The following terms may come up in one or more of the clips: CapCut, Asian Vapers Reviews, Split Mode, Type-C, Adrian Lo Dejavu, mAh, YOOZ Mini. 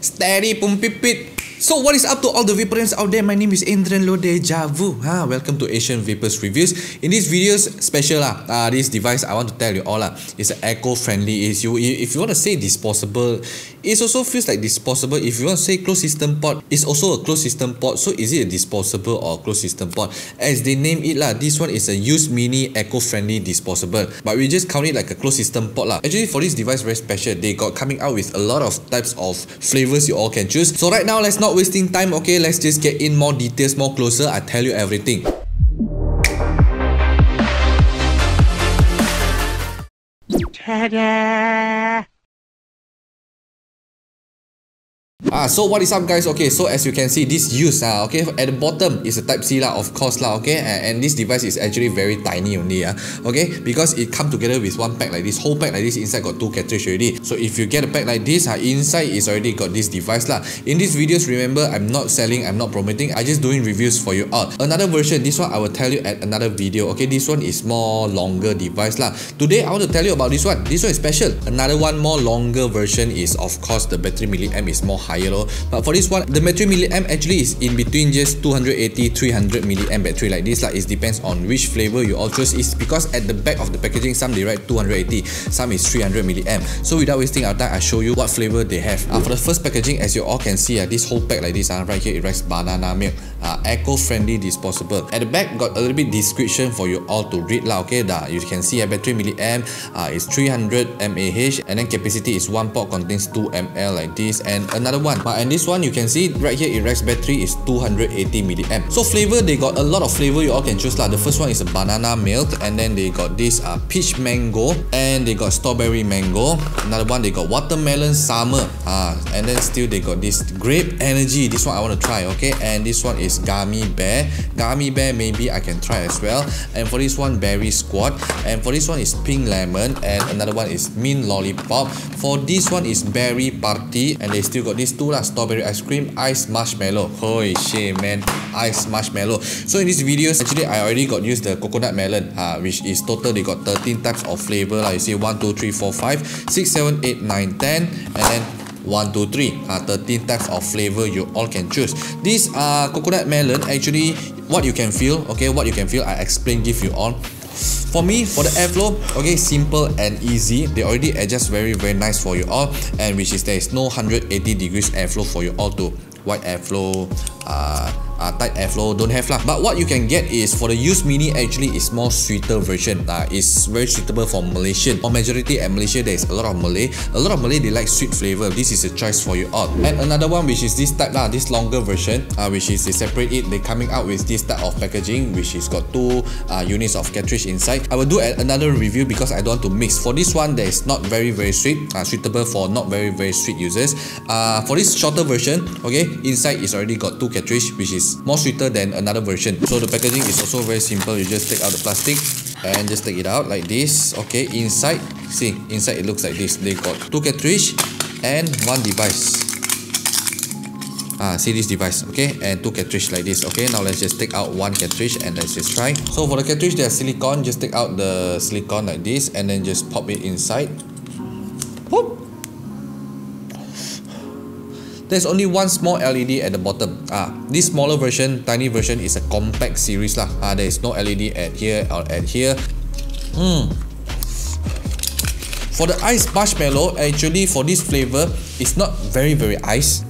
Steady pumpipit. So what is up to all the vaporants out there? My name is Adrian Lo Dejavu. Welcome to Asian Vapers Reviews. In this video's special this device, I want to tell you all it's an eco-friendly issue. If you want to say disposable, it also feels like disposable. If you want to say closed system port, it's also a closed system port. So is it a disposable or closed system port? As they name it this one is a YOOZ Mini eco-friendly disposable. But we just count it like a closed system port Actually, for this device, very special. They got coming out with a lot of types of flavors you all can choose. So right now, let's not wasting time. Okay, let's just get in more details, more closer. I tell you everything. Ta-da! So what is up, guys? Okay, so as you can see, this use at the bottom is a Type-C of course okay, and this device is actually very tiny only okay, because it come together with one pack like this, whole pack like this. Inside got two cartridges already. So if you get a pack like this, inside is already got this device In these videos, remember, I'm not selling, I'm not promoting, I just doing reviews for you all. Another version, this one I will tell you at another video. Okay, this one is more longer device Today I want to tell you about this one. This one is special. Another one more longer version is of course the battery milliamp is more high. But for this one, the battery milliamp actually is in between just 280-300 milliamp battery like this It depends on which flavor you all choose. It's because at the back of the packaging, some they write 280, some is 300 milliamp. So without wasting our time, I show you what flavor they have. For the first packaging, as you all can see, this whole pack like this right here, it writes banana milk, eco-friendly disposable. At the back got a little bit description for you all to read Okay, you can see a battery milliamp is 300 mAh, and then capacity is one pot contains 2 ml like this, and another one. And this one you can see right here, it rests battery is 280 milliamp. So flavor, they got a lot of flavor you all can choose The first one is a banana milk, and then they got this peach mango, and they got strawberry mango. Another one, they got watermelon summer, and then still they got this grape energy. This one I want to try okay, and this one is gummy bear. Gummy bear maybe I can try as well. And for this one, berry squad, and for this one is pink lemon, and another one is mint lollipop. For this one is berry party, and they still got this two strawberry ice cream, ice marshmallow. Holy shit, man, ice marshmallow. So in these videos, actually I already got used the coconut melon, which is total they got 13 types of flavor You see 1 2 3 4 5 6 7 8 9 10, and then 1, 2, 3, 13 types of flavor you all can choose. This coconut melon, actually what you can feel what you can feel, I explain give you all. For me, for the airflow, okay, simple and easy. They already adjust very nice for you all, and which is there is no 180 degrees airflow for you all to wide airflow, tight airflow don't have But what you can get is for the YOOZ Mini, actually is more sweeter version. It's very suitable for Malaysian. For majority at Malaysia, there is a lot of Malay. A lot of Malay, they like sweet flavor. This is a choice for you all. And another one, which is this type this longer version, which is they separate it. They coming out with this type of packaging, which is got two units of cartridge inside. I will do another review because I don't want to mix. For this one, there is not very sweet. Suitable for not very sweet users. For this shorter version, okay, inside is already got two cartridge, which is more sweeter than another version. So the packaging is also very simple. You just take out the plastic and just take it out like this. Okay, inside, see, inside it looks like this. They got two cartridge and one device. See this device, okay, and two cartridge like this. Okay, now let's just take out one cartridge and let's just try. So for the cartridge, there's silicone. Just take out the silicone like this and then just pop it inside. Whoop. There's only one small LED at the bottom. This smaller version, tiny version, is a compact series There is no LED at here or at here. For the ice marshmallow, actually for this flavor, it's not very ice.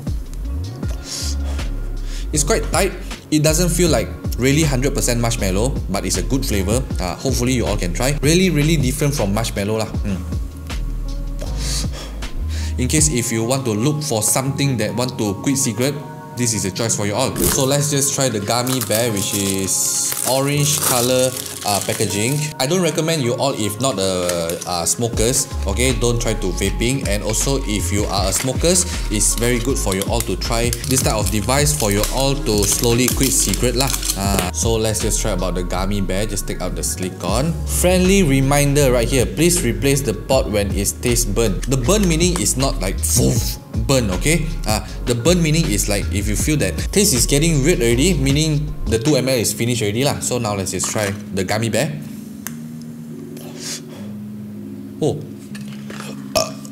It's quite tight. It doesn't feel like really 100% marshmallow, but it's a good flavor. Hopefully you all can try. Really different from marshmallow In case if you want to look for something that want to quit cigarette, this is a choice for you all. So let's just try the gummy bear, which is orange color packaging. I don't recommend you all if not smokers. Okay, don't try to vaping. And also if you are a smokers, it's very good for you all to try this type of device for you all to slowly quit cigarette So let's just try about the gummy bear. Just take out the silicone. Friendly reminder right here, please replace the pot when it tastes burnt. The burn meaning is not like foof burn okay. The burn meaning is like if you feel that taste is getting weird already, meaning the 2 ml is finished already So now let's just try the gummy bear.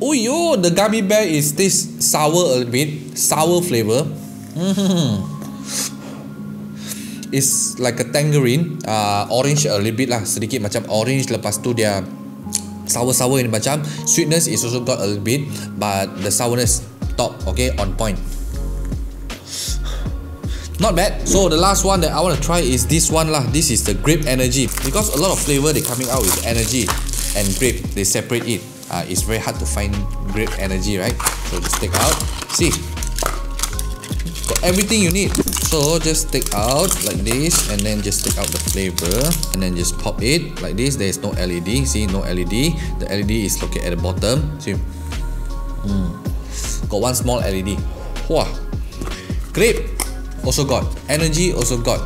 Oh yo, the gummy bear is this sour a bit, sour flavor. It's like a tangerine, orange a little bit lah, sedikit macam orange. Lepas tu dia sour-sour ni macam, sweetness is also got a little bit, but the sourness top, okay, on point. Not bad. So the last one that I want to try is this one lah. This is the grape energy, because a lot of flavor they coming out with energy and grape. They separate it. It's very hard to find grape energy, right? So just take out. See, got everything you need. So just take out like this, and then just take out the flavor, and then just pop it like this. There is no LED. See, no LED. The LED is located at the bottom. See, got one small LED. Wow, grape also got, energy also got.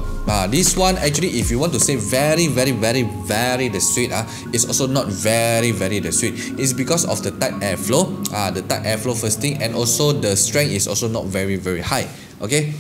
This one actually, if you want to say very the sweet, it's also not very the sweet. It's because of the tight airflow, the tight airflow first thing, and also the strength is also not very high. Okay,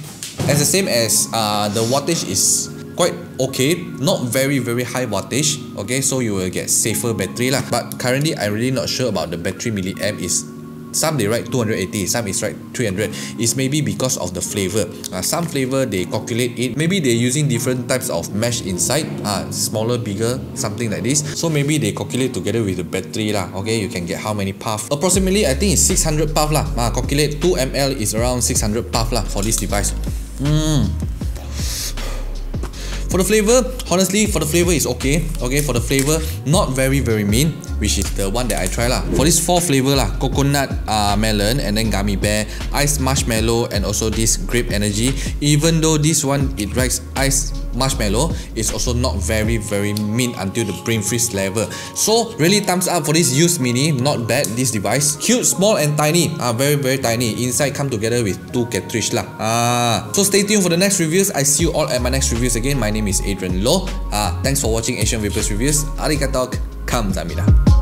as the same as the wattage is quite okay, not very high wattage. Okay, so you will get safer battery lah. But currently I'm really not sure about the battery milliamp. Is some they write 280, some is write 300. It's maybe because of the flavor. Some flavor they calculate it. Maybe they're using different types of mesh inside. Smaller, bigger, something like this. So maybe they calculate together with the battery lah. Okay, you can get how many puff? Approximately, I think it's 600 puff lah. Calculate 2 ml is around 600 puff lah for this device. For the flavor, honestly, for the flavor is okay. Okay, for the flavor, not very mean, which is the one that I try lah. For this 4 flavor lah, coconut, melon, and then gummy bear, ice marshmallow, and also this grape energy. Even though this one it writes ice marshmallow, it's also not very mean until the brain freeze level. So really thumbs up for this YOOZ Mini. Not bad, this device. Cute, small, and tiny. Very tiny. Inside come together with 2 cartridge lah. So stay tuned for the next reviews. I see you all at my next reviews again. My name is Adrian Lo. Thanks for watching Asian Vapers Reviews. Arigatou kamsahamnida.